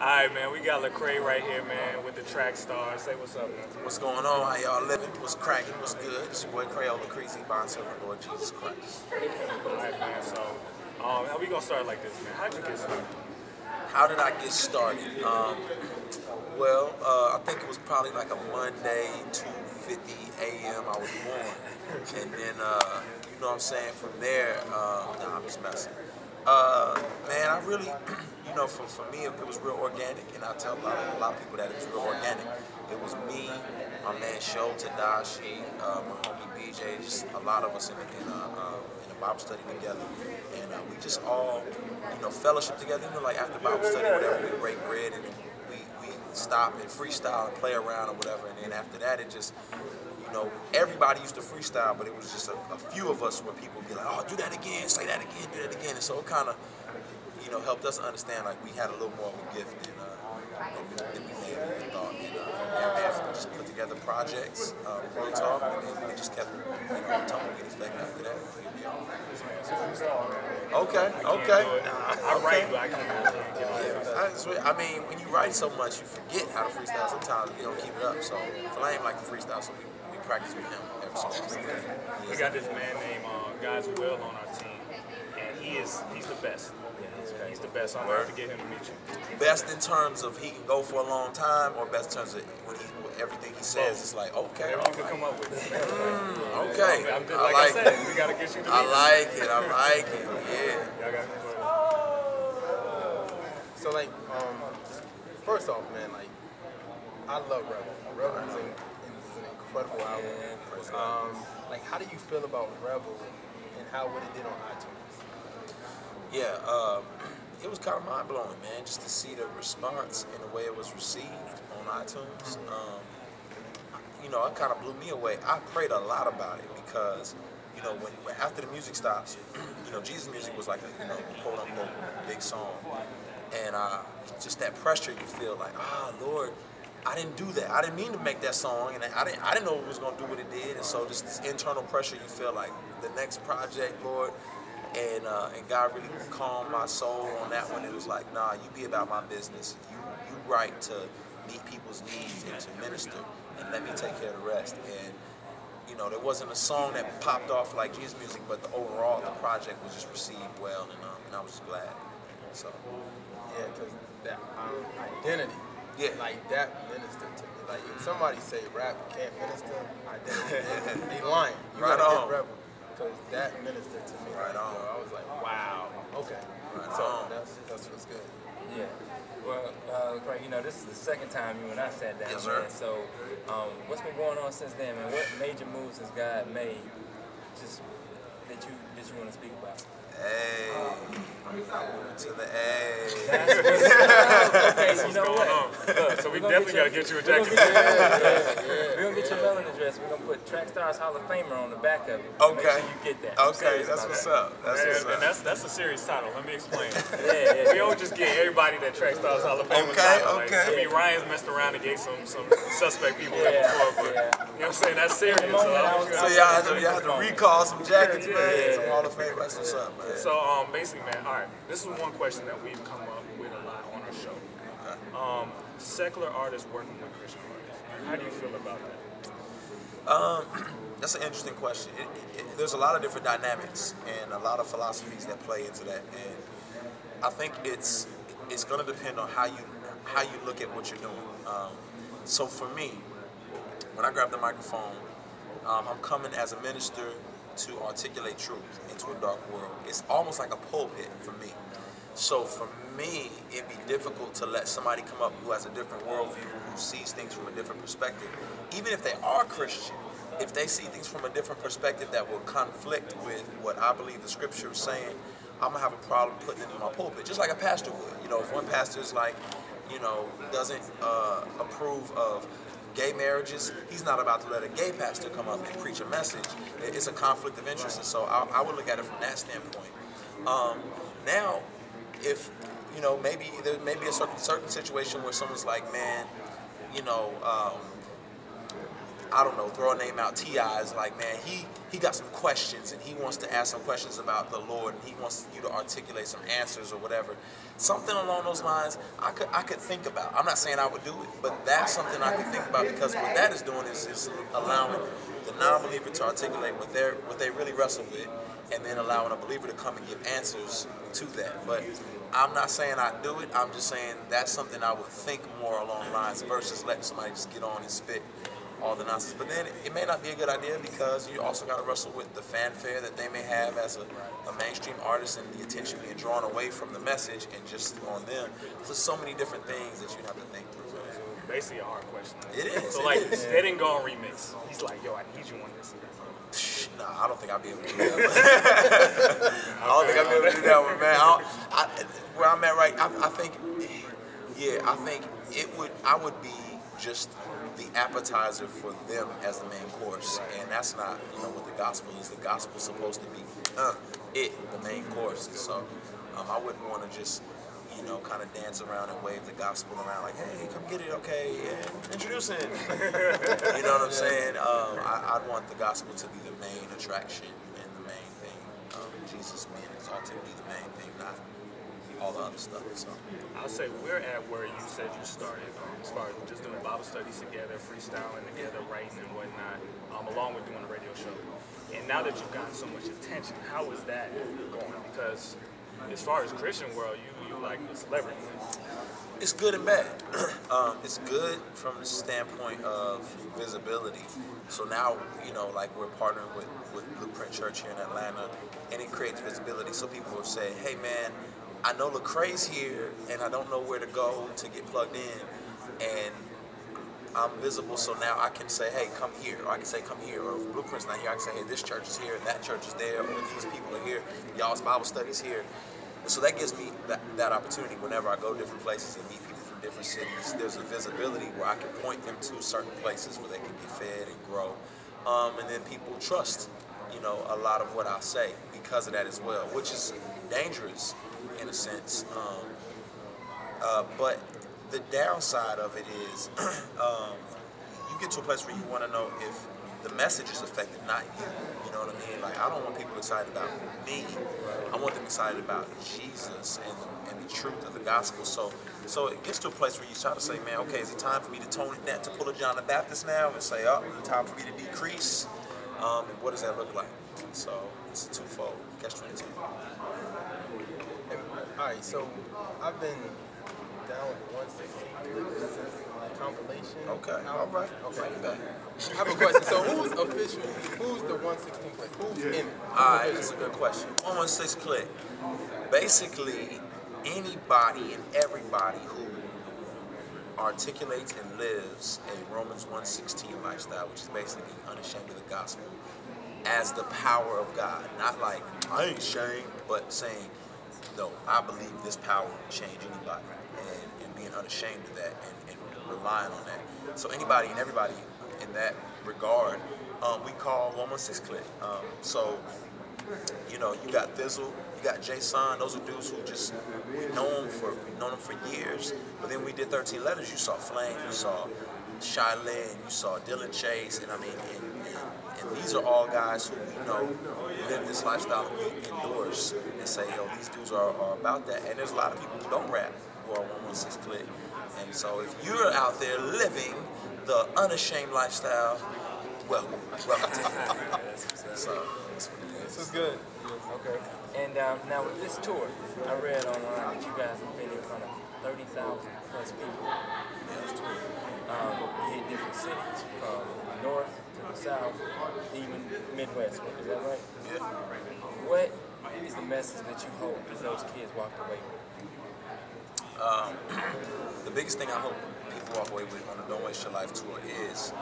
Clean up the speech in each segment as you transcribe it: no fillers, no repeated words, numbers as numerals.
All right, man, we got Lecrae right here, man, with the Track Stars. Say what's up, man. What's going on? How y'all living? What's cracking? What's good? It's your boy Crayola Crazy, bond servant, Lord Jesus Christ. All right, man, so we going to start like this, man. How did you get started? How did I get started? I think it was probably like a Monday, 2:50 a.m. I was born. And then, you know what I'm saying, from there, I'm just messing. Man, I really... You know, for me, it was real organic, and I tell a lot of people that it was real organic. It was me, my man Sho Tadashi, my homie BJ, just a lot of us in the Bible study together, and we just all, you know, fellowship together. You know, like after Bible study, whatever, we break bread and we stop and freestyle and play around or whatever, and then after that, it just. You know, everybody used to freestyle, but it was just a few of us where people would be like, oh, do that again, say that again, do that again. And so it kind of, you know, helped us understand, like, we had a little more of a gift than we may have even thought. And we just put together projects, real talk, and then we just kept, you know, talking with effect after that. Yeah. Okay. I write, but I can't do it. I mean, when you write so much, you forget how to freestyle sometimes. You don't keep it up. So Flame like to freestyle, so we practice with him every single day. We got this man named Guys Will on our team, and he's the best. He's the best. I'm going to have to get him to meet you. Best in terms of he can go for a long time, or best in terms of when everything he says is like, okay. Whatever you can come up with. Okay. Like I said, we got to get you to meet I like it. Yeah. So like, first off, man, like, I love Rebel. Rebel is an incredible album. Like, how do you feel about Rebel and what it did on iTunes? Yeah, it was kind of mind blowing, man, just to see the response and the way it was received on iTunes. You know, it kind of blew me away. I prayed a lot about it because, you know, when after the music stops, you know, Jesus Music was like a, you know, quote unquote big song. And just that pressure you feel like, ah, Lord, I didn't do that. I didn't mean to make that song, and I didn't know it was gonna do what it did. And so just this internal pressure you feel like the next project, Lord, and God really calmed my soul on that one. It was like, nah, you be about my business. You write to meet people's needs and to minister, and let me take care of the rest. And you know, there wasn't a song that popped off like Jesus Music, but the project was just received well, and I was just glad. So. Yeah, because that identity, yeah, like that ministered to me. Like if somebody say rap can't minister, identity, they lying. You right on. Because that ministered to me. Right on. I was like, wow. Okay. Right on. That's what's good. Yeah. Well, Craig, you know, this is the second time you and I sat down. Yes, sir. Man. So, what's been going on since then, man? What major moves has God made? Just that you want to speak about? Hey, I moved to the A. Okay, you know what? Look, so we definitely got to get you a jacket. We're going to get your mailing address. We're going to put Track Stars Hall of Famer on the back of it. Okay. Make sure you get that. Okay, that's what's up. And that's a serious title. Let me explain. Yeah. We don't just get everybody that Track Stars Hall of Famer title. Okay. I mean, Ryan's messed around and gave some suspect people before, but you know what I'm saying? That's serious. So y'all have to recall some jackets, man. Some Hall of Famer. That's what's up, man. So basically, man, all right, this is one question that we've come up with a lot on our show. Okay. Secular artists working with Christian artists. How do you feel about that? That's an interesting question. There's a lot of different dynamics and a lot of philosophies that play into that, and I think it's going to depend on how you look at what you're doing. So for me, when I grab the microphone, I'm coming as a minister to articulate truth into a dark world. It's almost like a pulpit for me. So for me, it'd be difficult to let somebody come up who has a different worldview, who sees things from a different perspective. Even if they are Christian, if they see things from a different perspective that will conflict with what I believe the scripture is saying, I'm gonna have a problem putting it in my pulpit, just like a pastor would. You know, if one pastor is like, you know, doesn't approve of gay marriages, he's not about to let a gay pastor come up and preach a message. It's a conflict of interest, and so I would look at it from that standpoint. Now, if, you know, maybe there may be a certain situation where someone's like, man, you know, I don't know, throw a name out, T.I. is like, man, he got some questions and he wants to ask some questions about the Lord and he wants you to articulate some answers or whatever. Something along those lines I could think about. I'm not saying I would do it, but that's something I could think about, because what that is doing is allowing the non-believer to articulate what they really wrestle with, and then allowing a believer to come and give answers to that. But I'm not saying I do it, I'm just saying that's something I would think more along lines versus letting somebody just get on and spit all the nonsense. But then it may not be a good idea, because you also got to wrestle with the fanfare that they may have as a mainstream artist and the attention being drawn away from the message and just on them. So there's so many different things that you have to think through. Basically a hard question. It is. So like, they didn't go on remix. He's like, yo, I need you on this. Nah, I don't think I'll be able to do that. I don't think I'll be able to do that one, man. Where I'm at right, I think I would be just the appetizer for them as the main course, and that's not, you know, what the gospel is. The gospel's supposed to be the main course. So I wouldn't want to just, you know, kind of dance around and wave the gospel around like, hey, come get it, okay, yeah, introducing. You know what I'm saying? I'd want the gospel to be the main attraction and the main thing. Jesus being exalted to be the main thing, not all the other stuff. So I'll say we're at where you said you started, as far as just doing Bible studies together, freestyling together, writing and whatnot, along with doing a radio show. And now that you've gotten so much attention, how is that going? Because as far as Christian world, you like the celebrity. It's good and bad. It's good from the standpoint of visibility. So now, you know, like we're partnering with Blueprint Church here in Atlanta, and it creates visibility. So people will say, hey man, I know Lecrae's here and I don't know where to go to get plugged in, and I'm visible, so now I can say, hey, come here, or I can say, come here, or if Blueprint's not here, I can say, hey, this church is here, and that church is there, or these people are here, y'all's Bible study's here. And so that gives me that opportunity whenever I go different places and meet people from different cities. There's a visibility where I can point them to certain places where they can get fed and grow. And then people trust, you know, a lot of what I say because of that as well, which is dangerous in a sense. But the downside of it is you get to a place where you want to know if the message is effective, not you. You know what I mean? Like, I don't want people excited about me. I want them excited about Jesus and the truth of the gospel. So it gets to a place where you try to say, man, okay, is it time for me to tone it down, to pull a John the Baptist now and say, oh, it's time for me to decrease? And what does that look like? So it's a twofold. Catch-22. All right, so I've been down with 116 since my compilation. Okay, all right. Okay. I have a question. So who's official? Who's the 116 Click? Who's in it? All right, that's a good question. 116 Click. Basically, anybody and everybody who articulates and lives a Romans 116 lifestyle, which is basically unashamed of the gospel, as the power of God. Not like, I ain't ashamed, but saying, no, I believe this power will change anybody. And being unashamed of that and relying on that. So anybody and everybody in that regard, we call 116 Click. So, you know, you got Thizzle, you got Jason. Those are dudes who just, we've known them for years. But then we did 13 Letters. You saw Flame, you saw Shy Lynn, you saw Dylan Chase, and I mean, and these are all guys who, you know, live this lifestyle and we endorse and say, yo, these dudes are about that. And there's a lot of people who don't rap who are 116 Click. And so if you're out there living the unashamed lifestyle, welcome to it. So that's what it is. This is good. Okay. And now with this tour, I read online that you guys have been in front of 30,000 plus people. You hit different cities from the north to the south, even Midwest. Is that right? Yeah. What is the message that you hope that those kids walked away with? The biggest thing I hope people walk away with on the Don't Waste Your Life Tour is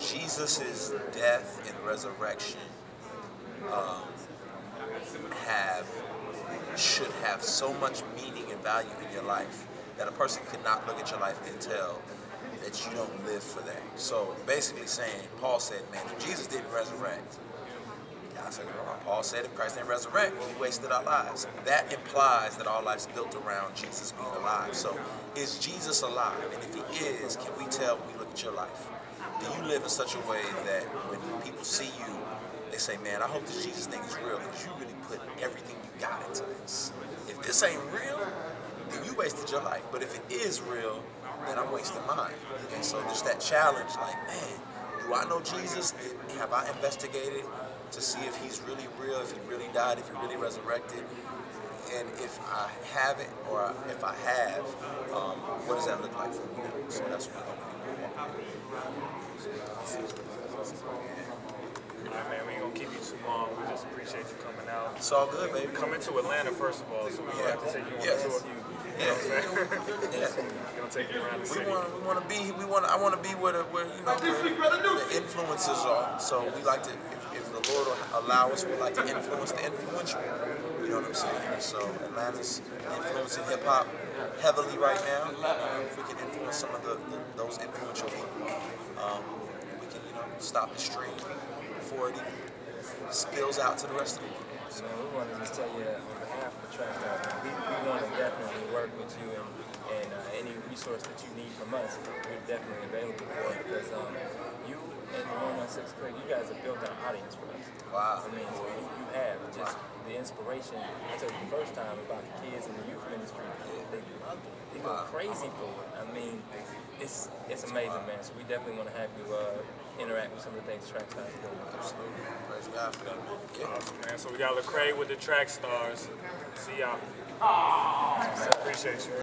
Jesus' death and resurrection should have so much meaning and value in your life that a person could not look at your life and tell that you don't live for that. So basically saying, Paul said, man, if Jesus didn't resurrect, Paul said if Christ didn't resurrect, we wasted our lives. That implies that our life's built around Jesus being alive. So is Jesus alive? And if he is, can we tell when we look at your life? Do you live in such a way that when people see you, they say, man, I hope this Jesus thing is real because you really put everything you got into this. If this ain't real, then you wasted your life. But if it is real, then I'm wasting mine. And so there's that challenge, like, man, do I know Jesus? Have I investigated to see if he's really real, if he really died, if he really resurrected? And if I haven't, or if I have, what does that look like for me? So that's what I'm going to do. All right, man, we ain't going to keep you too long. We just appreciate you coming out. It's all good, baby. Coming to Atlanta, first of all, so we have to take you on a tour. I want to be where you know the influences are. So we like to, if the Lord will allow us, we like to influence the influential. You know what I'm saying? So Atlanta's influencing hip hop heavily right now. If we can influence some of those influential people, we can stop the stream before it even spills out to the rest of the world. So we want to just tell you that on behalf of the Track Stars, we want to definitely work with you and any resource that you need from us, we're definitely available for it because you and the 116 Click, you guys have built an audience for us. Wow. I mean, so you have just the inspiration. I told you the first time about the kids in the youth ministry. They love it. They go crazy for it. I mean, it's amazing, man. So we definitely want to have you interact with some of the things Track Stars do. Absolutely. Praise God for that, man. Yeah. Awesome, man. So we got Lecrae with the Track Stars. See y'all. Appreciate you.